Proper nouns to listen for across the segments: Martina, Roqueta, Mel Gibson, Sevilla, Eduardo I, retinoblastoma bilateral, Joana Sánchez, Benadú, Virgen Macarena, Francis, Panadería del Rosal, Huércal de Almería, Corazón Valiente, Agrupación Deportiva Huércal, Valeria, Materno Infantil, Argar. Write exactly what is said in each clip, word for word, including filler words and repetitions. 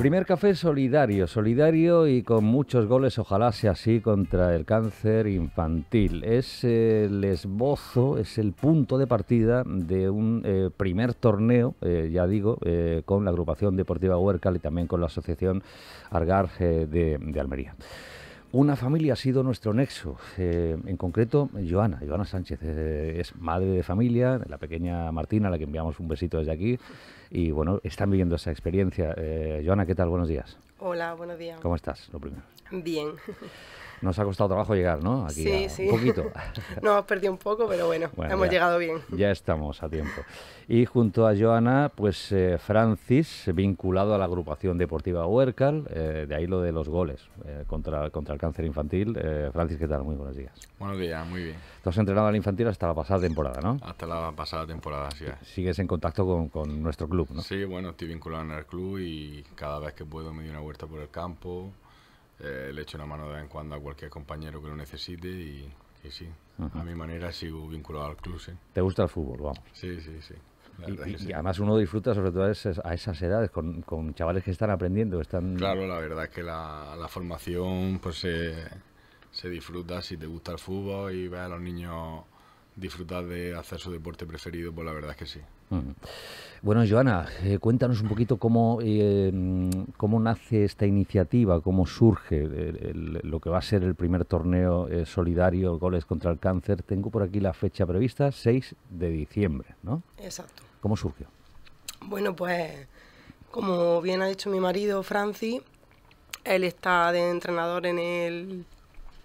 Primer café solidario, solidario y con muchos goles, ojalá sea así, contra el cáncer infantil. Es eh, el esbozo, es el punto de partida de un eh, primer torneo, eh, ya digo, eh, con la agrupación deportiva Huércal y también con la asociación Argar eh, de, de Almería. Una familia ha sido nuestro nexo, eh, en concreto Joana, Joana Sánchez, eh, es madre de familia, la pequeña Martina, a la que enviamos un besito desde aquí, y bueno, están viviendo esa experiencia. Eh, Joana, ¿qué tal? Buenos días. Hola, buenos días. ¿Cómo estás? Lo primero. Bien. Nos ha costado trabajo llegar, ¿no? Aquí sí, sí. Un poquito. Nos hemos perdido un poco, pero bueno, bueno hemos ya, llegado bien. Ya estamos a tiempo. Y junto a Joana, pues eh, Francis, vinculado a la agrupación deportiva Huércal, eh, de ahí lo de los goles eh, contra, contra el cáncer infantil. Eh, Francis, ¿qué tal? Muy buenos días. Buenos días, muy bien. Tú has entrenado al infantil hasta la pasada temporada, ¿no? Hasta la pasada temporada, sí. Sigues en contacto con, con nuestro club, ¿no? Sí, bueno, estoy vinculado en el club y cada vez que puedo me doy una vuelta por el campo. Eh, le echo una mano de vez en cuando a cualquier compañero que lo necesite y, y sí, ajá, a mi manera sigo vinculado al club, ¿sí? ¿Te gusta el fútbol? Vamos. Sí, sí, sí. Y, y, sí. y además uno disfruta sobre todo a esas, a esas edades, con, con chavales que están aprendiendo. Están... Claro, la verdad es que la, la formación pues se, se disfruta si te gusta el fútbol y ves a los niños disfrutar de hacer su deporte preferido, pues la verdad es que sí. Bueno, Joana, eh, cuéntanos un poquito cómo, eh, cómo nace esta iniciativa, cómo surge el, el, lo que va a ser el primer torneo eh, solidario Goles contra el Cáncer. Tengo por aquí la fecha prevista, seis de diciembre, ¿no? Exacto. ¿Cómo surgió? Bueno, pues como bien ha dicho mi marido, Francis, él está de entrenador en el,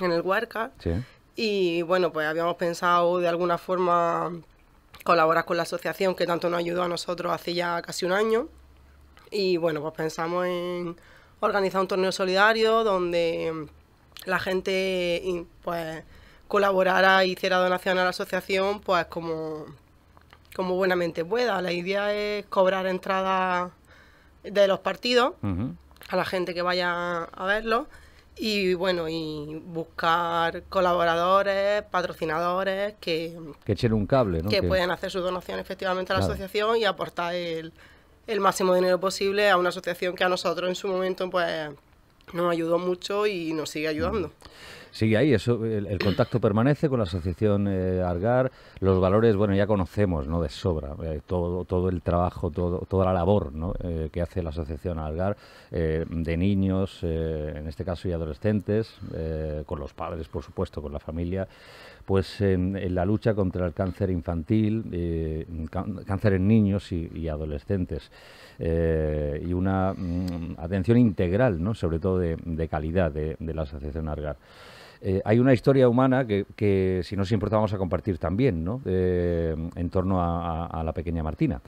en el Huércal, ¿sí? Y bueno, pues habíamos pensado de alguna forma colaborar con la asociación que tanto nos ayudó a nosotros hace ya casi un año, y bueno, pues pensamos en organizar un torneo solidario donde la gente pues colaborara e hiciera donación a la asociación pues como, como buenamente pueda. La idea es cobrar entradas de los partidos, uh-huh, a la gente que vaya a verlo. Y bueno, y buscar colaboradores, patrocinadores que, que echen un cable, ¿no? Que, que pueden hacer su donación efectivamente a la, claro, asociación y aportar el, el máximo dinero posible a una asociación que a nosotros en su momento pues nos ayudó mucho y nos sigue ayudando. Sigue ahí, eso, el, el contacto permanece con la asociación eh, Argar. Los valores, bueno, ya conocemos, ¿no?, de sobra, eh, todo, todo el trabajo, todo, toda la labor, ¿no?, eh, que hace la asociación Argar, eh, de niños, eh, en este caso, y adolescentes, eh, con los padres, por supuesto, con la familia, pues en, en la lucha contra el cáncer infantil, eh, cáncer en niños y, y adolescentes, eh, y una mm, atención integral, ¿no?, sobre todo de, de calidad de, de la asociación Argar. Eh, hay una historia humana que, que, si nos importa, vamos a compartir también, ¿no?, eh, en torno a, a, a la pequeña Martina.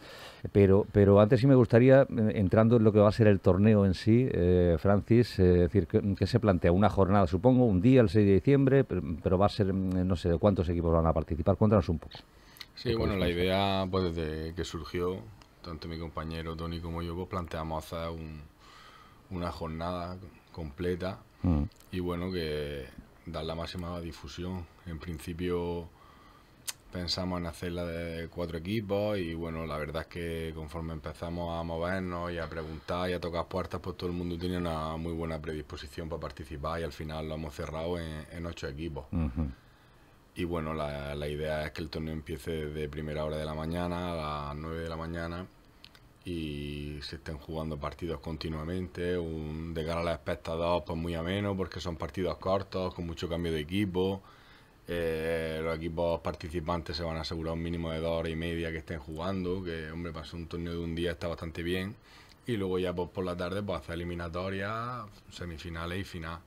Pero, pero antes sí me gustaría, entrando en lo que va a ser el torneo en sí, eh, Francis, eh, decir que, que se plantea una jornada, supongo, un día, el seis de diciembre, pero, pero va a ser, no sé, de cuántos equipos van a participar. Cuéntanos un poco. Sí, bueno, la idea, pues desde que surgió, tanto mi compañero Tony como yo, pues planteamos hacer un, una jornada completa, mm, y bueno, que dar la máxima difusión. En principio pensamos en hacerla de cuatro equipos y bueno, la verdad es que conforme empezamos a movernos y a preguntar y a tocar puertas, pues todo el mundo tiene una muy buena predisposición para participar y al final lo hemos cerrado en, en ocho equipos. Uh-huh. Y bueno, la, la idea es que el torneo empiece desde primera hora de la mañana, a las nueve de la mañana, y se estén jugando partidos continuamente, un, de cara al espectador pues muy ameno porque son partidos cortos, con mucho cambio de equipo. Eh, los equipos participantes se van a asegurar un mínimo de dos horas y media que estén jugando, que hombre, para ser un torneo de un día está bastante bien, y luego ya pues, por la tarde pues hacer eliminatorias, semifinales y final,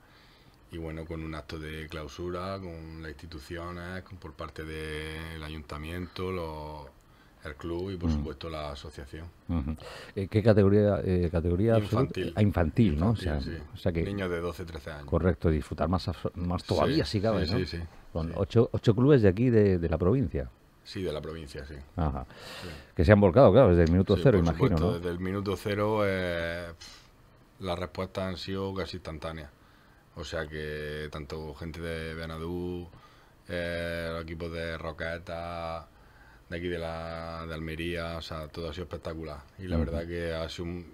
y bueno, con un acto de clausura, con las instituciones, con, por parte del ayuntamiento, los... el club y, por supuesto, uh-huh, la asociación. Uh-huh. eh, ¿Qué categoría? Eh, categoría infantil. Ah, infantil, ¿no? Infantil, o sea, sí, o sea que, niños de doce, trece años. Correcto, disfrutar más, más todavía, sí, si cabe, sí, ¿no? Sí, sí. Con sí. Ocho, ocho clubes de aquí, de, de la provincia. Sí, de la provincia, sí. Ajá. Sí. Que se han volcado, claro, desde el minuto sí, cero, por imagino, supuesto, ¿no? Desde el minuto cero eh, las respuestas han sido casi instantáneas. O sea que tanto gente de Benadú, eh, los equipos de Roqueta, de aquí de, la, de Almería, o sea, todo ha sido espectacular. Y la, uh-huh, verdad que ha sido un,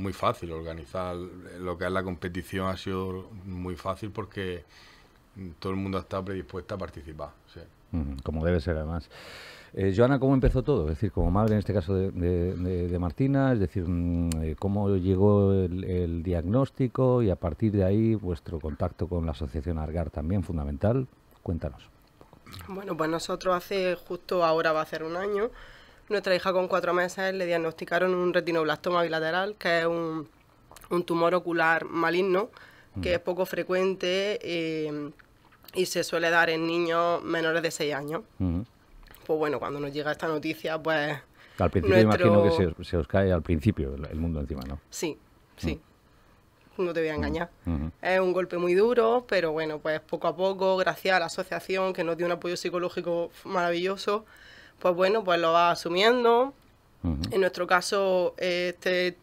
muy fácil organizar lo que es la competición, ha sido muy fácil porque todo el mundo está predispuesto a participar. Sí. Como debe ser, además. Eh, Joana, ¿cómo empezó todo? Es decir, como madre en este caso de, de, de, de Martina, es decir, ¿cómo llegó el, el diagnóstico y a partir de ahí vuestro contacto con la asociación Argar también fundamental? Cuéntanos. Bueno, pues nosotros hace justo ahora va a ser un año, nuestra hija con cuatro meses le diagnosticaron un retinoblastoma bilateral, que es un, un tumor ocular maligno, que mm. es poco frecuente eh, y se suele dar en niños menores de seis años. Mm. Pues bueno, cuando nos llega esta noticia, pues... Al principio nuestro... imagino que se, se os cae al principio el, el mundo encima, ¿no? Sí, sí. Mm. No te voy a engañar. Uh-huh. Es un golpe muy duro, pero bueno, pues poco a poco, gracias a la asociación que nos dio un apoyo psicológico maravilloso, pues bueno, pues lo va asumiendo. Uh-huh. En nuestro caso, este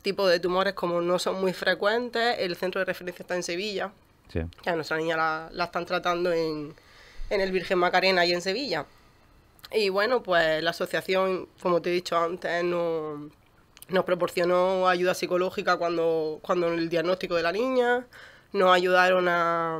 tipo de tumores, como no son muy frecuentes, el centro de referencia está en Sevilla. Sí. A nuestra niña la, la están tratando en, en el Virgen Macarena y en Sevilla. Y bueno, pues la asociación, como te he dicho antes, no... nos proporcionó ayuda psicológica cuando, cuando el diagnóstico de la niña, nos ayudaron a,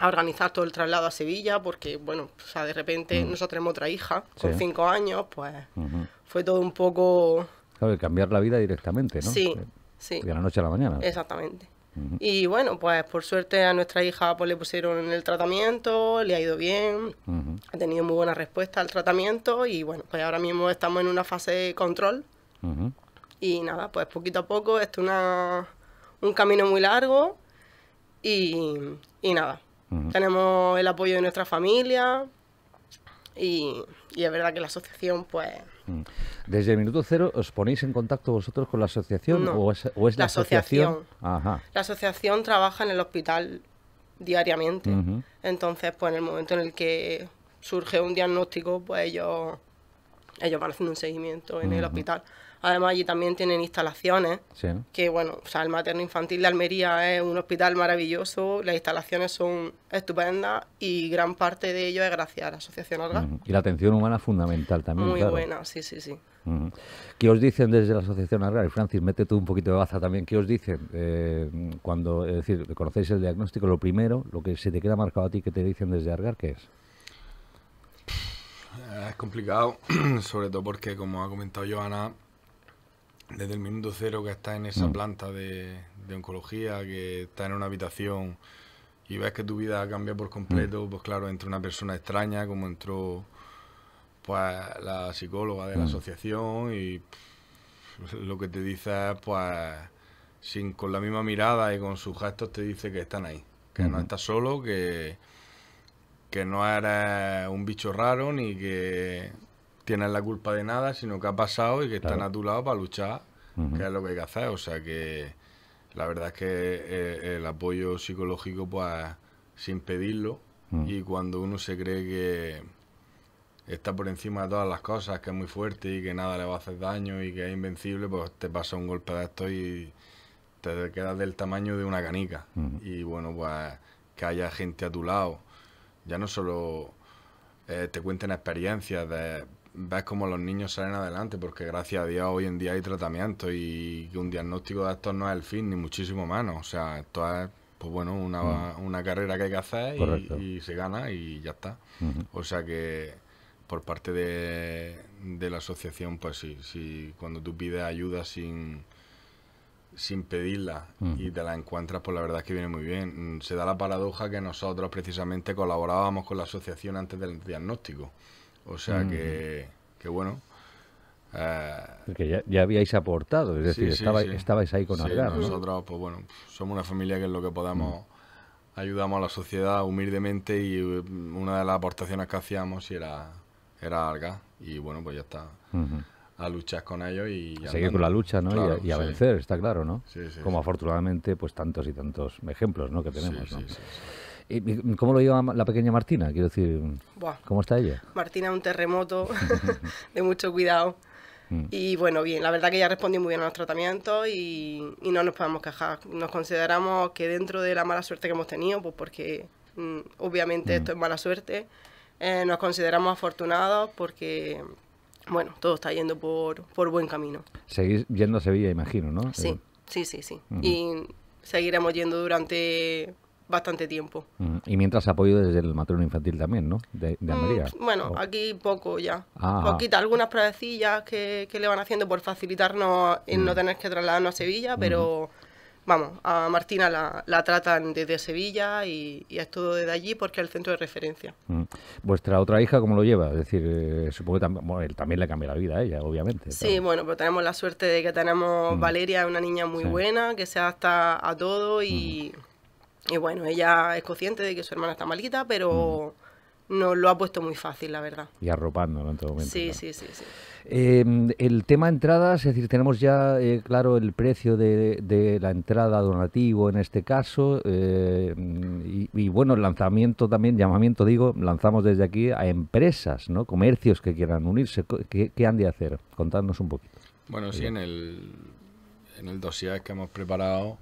a organizar todo el traslado a Sevilla, porque, bueno, o sea, de repente mm. nosotros tenemos otra hija, sí. con cinco años, pues uh-huh. fue todo un poco... Claro, cambiar la vida directamente, ¿no? Sí, de, sí. De la noche a la mañana. Exactamente. Uh-huh. Y bueno, pues por suerte a nuestra hija pues, le pusieron el tratamiento, le ha ido bien, uh-huh. ha tenido muy buena respuesta al tratamiento y bueno, pues ahora mismo estamos en una fase de control. Uh-huh. Y nada, pues poquito a poco, esto es una, un camino muy largo y, y nada, uh-huh. tenemos el apoyo de nuestra familia y, y es verdad que la asociación pues... ¿Desde el minuto cero os ponéis en contacto vosotros con la asociación? No, o es, o es la, la asociación. asociación. Ajá. La asociación trabaja en el hospital diariamente, uh-huh. entonces pues en el momento en el que surge un diagnóstico pues ellos, ellos van haciendo un seguimiento en uh-huh. el hospital. Además, allí también tienen instalaciones, sí. que bueno, o sea, el Materno Infantil de Almería es un hospital maravilloso, las instalaciones son estupendas y gran parte de ello es gracias a la asociación Argar. Uh-huh. Y la atención humana fundamental también, Muy claro. buena, sí, sí, sí. Uh-huh. ¿Qué os dicen desde la asociación Argar? Y Francis, mete tú un poquito de baza también. ¿Qué os dicen eh, cuando, es decir, conocéis el diagnóstico? Lo primero, lo que se te queda marcado a ti que te dicen desde Argar, ¿qué es? Es complicado, sobre todo porque, como ha comentado Joana, desde el minuto cero que estás en esa planta de, de oncología, que estás en una habitación y ves que tu vida cambia por completo, pues claro, entra una persona extraña, como entró pues la psicóloga de la asociación y pff, lo que te dice es, pues, sin, con la misma mirada y con sus gestos te dice que están ahí, que no estás solo, que, que no eres un bicho raro ni que... tienes la culpa de nada, sino que ha pasado y que claro. están a tu lado para luchar, uh-huh. que es lo que hay que hacer. O sea que la verdad es que eh, el apoyo psicológico, pues, sin pedirlo, uh-huh. y cuando uno se cree que está por encima de todas las cosas, que es muy fuerte y que nada le va a hacer daño y que es invencible, pues te pasa un golpe de esto y te quedas del tamaño de una canica. Uh-huh. Y bueno, pues, que haya gente a tu lado. Ya no solo eh, te cuenten experiencias de... ves como los niños salen adelante, porque gracias a Dios hoy en día hay tratamiento y un diagnóstico de estos no es el fin, ni muchísimo menos. O sea, esto es, pues bueno, una, uh-huh. una carrera que hay que hacer y, y se gana y ya está. Uh-huh. O sea que por parte de, de la asociación, pues sí, sí, cuando tú pides ayuda sin, sin pedirla uh-huh. y te la encuentras, pues la verdad es que viene muy bien. Se da la paradoja que nosotros precisamente colaborábamos con la asociación antes del diagnóstico. O sea mm. que, que, bueno... Eh, Porque ya, ya habíais aportado, es decir, sí, sí, estabais, sí. estabais ahí con sí, Argar, ¿no? Nosotros, pues bueno, somos una familia que es lo que podamos... Mm. Ayudamos a la sociedad humildemente y una de las aportaciones que hacíamos era, era Argar. Y bueno, pues ya está. Mm-hmm. A luchar con ellos y... A seguir andando. Con la lucha, ¿no? Claro, y a, y a sí. vencer, está claro, ¿no? Sí, sí, Como sí. afortunadamente, pues tantos y tantos ejemplos, ¿no? Que tenemos, sí, ¿no? Sí, sí, sí. ¿Y cómo lo lleva la pequeña Martina? Quiero decir, Buah. ¿cómo está ella? Martina es un terremoto de mucho cuidado. Mm. Y bueno, bien, la verdad que ella respondió muy bien a los tratamientos y, y no nos podemos quejar. Nos consideramos que dentro de la mala suerte que hemos tenido, pues porque mm, obviamente mm. esto es mala suerte, eh, nos consideramos afortunados porque bueno, todo está yendo por, por buen camino. Seguís yendo a Sevilla, imagino, ¿no? Sí, sí, sí, sí. Uh-huh. Y seguiremos yendo durante bastante tiempo. Uh-huh. Y mientras apoyo desde el Materno Infantil también, ¿no? De, de Almería. Mm, bueno, oh. aquí poco ya. Ah, Poquita, ah. algunas pruebecillas que, que le van haciendo por facilitarnos en uh-huh. no tener que trasladarnos a Sevilla, pero... Uh-huh. Vamos, a Martina la, la tratan desde Sevilla y, y es todo desde allí porque es el centro de referencia. ¿Vuestra otra hija cómo lo lleva? Es decir, eh, supongo que también, bueno, él también le cambia la vida a ella, obviamente. Sí, claro. Bueno, pero tenemos la suerte de que tenemos mm. Valeria, una niña muy sí. buena, que se adapta a todo y, mm. y bueno, ella es consciente de que su hermana está malita, pero... Mm. Nos lo ha puesto muy fácil, la verdad. Y arropándolo en todo momento. Sí, claro. sí, sí. sí. Eh, el tema entradas, es decir, tenemos ya, eh, claro, el precio de, de la entrada donativo en este caso. Eh, y, y bueno, el lanzamiento también, llamamiento digo, lanzamos desde aquí a empresas, ¿no? Comercios que quieran unirse. ¿Qué, qué han de hacer? Contadnos un poquito. Bueno, sí, sí en el, en el dossier que hemos preparado,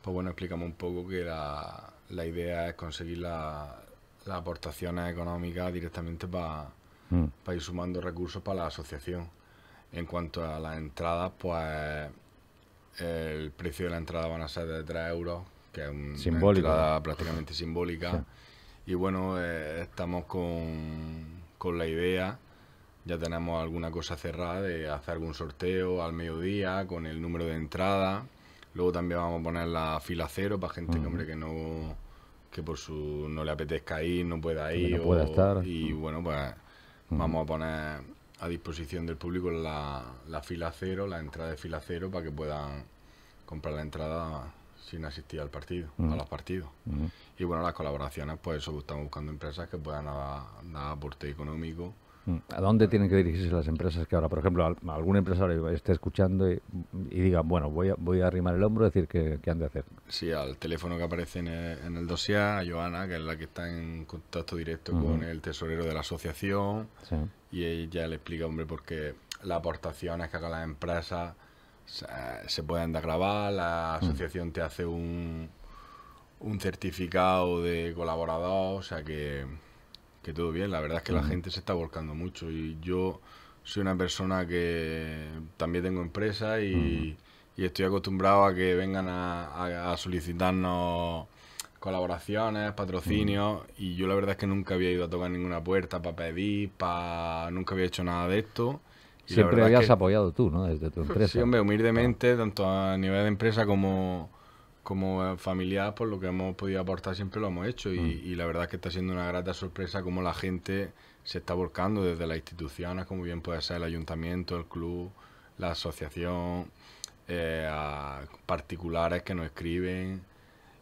pues bueno, explicamos un poco que la, la idea es conseguir la... las aportaciones económicas directamente para mm. pa ir sumando recursos para la asociación. En cuanto a las entradas, pues el precio de la entrada van a ser de tres euros, que es un, una entrada prácticamente simbólica. Sí. Y bueno, eh, estamos con, con la idea, ya tenemos alguna cosa cerrada, de hacer algún sorteo al mediodía con el número de entrada. Luego también vamos a poner la fila cero para gente mm. que, hombre, que no... que por su no le apetezca ir, no pueda ir no pueda o, estar. Y bueno, pues mm. vamos a poner a disposición del público la, la fila cero, la entrada de fila cero, para que puedan comprar la entrada sin asistir al partido, mm. a los partidos. Mm. Y bueno, las colaboraciones, pues eso, estamos buscando empresas que puedan dar, dar aporte económico. ¿A dónde tienen que dirigirse las empresas que ahora, por ejemplo, algún empresario esté escuchando y, y diga, bueno, voy a, voy a arrimar el hombro y decir qué han de hacer? Sí, al teléfono que aparece en el, en el dossier, a Joana, que es la que está en contacto directo uh-huh. con el tesorero de la asociación, sí. y ella le explica, hombre, porque las aportaciones que hagan las empresas se, se pueden desgravar, la asociación uh-huh. te hace un, un certificado de colaborador, o sea que... que todo bien, la verdad es que uh-huh. la gente se está volcando mucho y yo soy una persona que también tengo empresa y, uh-huh. y estoy acostumbrado a que vengan a, a, a solicitarnos colaboraciones, patrocinios uh-huh. y yo la verdad es que nunca había ido a tocar ninguna puerta para pedir, para nunca había hecho nada de esto. Y siempre habías es que... apoyado tú, ¿no? Desde tu empresa. Sí, hombre, humildemente, uh-huh. tanto a nivel de empresa como... como familiar, por lo que hemos podido aportar siempre lo hemos hecho y, mm. y la verdad es que está siendo una grata sorpresa cómo la gente se está volcando desde las instituciones, como bien puede ser el ayuntamiento, el club, la asociación, eh, a particulares que nos escriben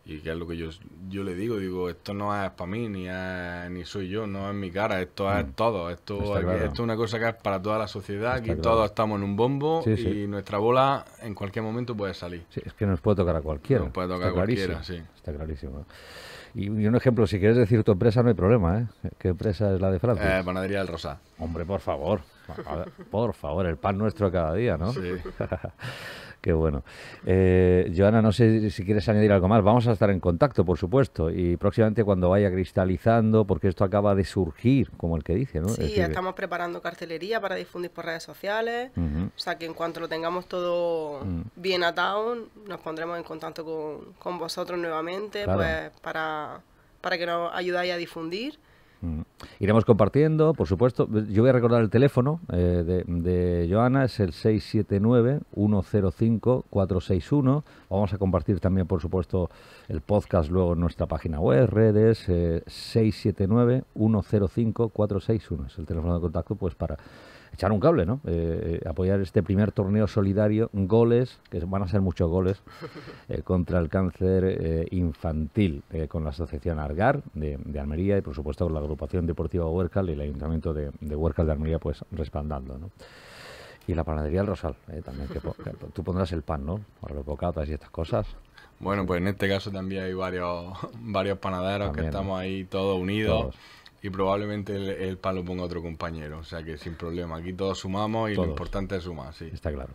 y que es lo que yo, yo le digo, digo, esto no es para mí, ni es, ni soy yo, no es mi cara, esto mm. es todo, esto, aquí, claro. esto es una cosa que es para toda la sociedad, aquí claro. todos estamos en un bombo sí, y sí. nuestra bola en cualquier momento puede salir. Sí, es que nos puede tocar a cualquiera. Nos puede tocar a cualquiera, sí. Está clarísimo. Y, y un ejemplo, si quieres decir tu empresa no hay problema, ¿eh? ¿Qué empresa es la de Francis? Eh, Panadería del Rosal. Hombre, por favor, por favor, el pan nuestro cada día, ¿no? Sí. Qué bueno. Eh, Joana, no sé si quieres añadir algo más. Vamos a estar en contacto, por supuesto, y próximamente cuando vaya cristalizando, porque esto acaba de surgir, como el que dice, ¿no? Sí, es decir, estamos preparando cartelería para difundir por redes sociales, uh-huh. o sea que en cuanto lo tengamos todo uh-huh. bien atado, nos pondremos en contacto con, con vosotros nuevamente, claro. pues para, para que nos ayudáis a difundir. Iremos compartiendo, por supuesto. Yo voy a recordar el teléfono eh, de, de Joana, es el seis siete nueve, uno cero cinco, cuatro seis uno. Vamos a compartir también, por supuesto, el podcast luego en nuestra página web, redes, eh, seis siete nueve, uno cero cinco, cuatro seis uno. Es el teléfono de contacto pues para echar un cable, ¿no? Eh, apoyar este primer torneo solidario, goles, que van a ser muchos goles, eh, contra el cáncer eh, infantil, eh, con la Asociación Argar de, de Almería y, por supuesto, con la Agrupación Deportiva Huércal y el Ayuntamiento de, de Huércal de Almería, pues, respaldando, ¿no? Y la Panadería del Rosal, eh, también, que, que tú pondrás el pan, ¿no? Para los bocatas y estas cosas. Bueno, pues en este caso también hay varios, varios panaderos también, que estamos ahí todos unidos. Todos. Y probablemente el, el pan lo ponga otro compañero, o sea que sin problema. Aquí todos sumamos y todos. Lo importante es sumar, sí. Está claro.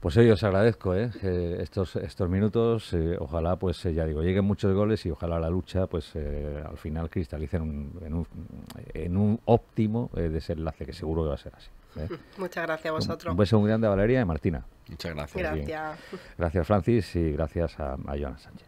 Pues hoy os agradezco ¿eh? Eh, estos, estos minutos. Eh, ojalá, pues eh, ya digo, lleguen muchos goles y ojalá la lucha, pues eh, al final cristalice en un, en un, en un óptimo eh, desenlace, que seguro que va a ser así. ¿eh? Muchas gracias a vosotros. Un beso muy grande a Valeria y a Martina. Muchas gracias. Gracias, gracias Francis, y gracias a, a Joana Sánchez.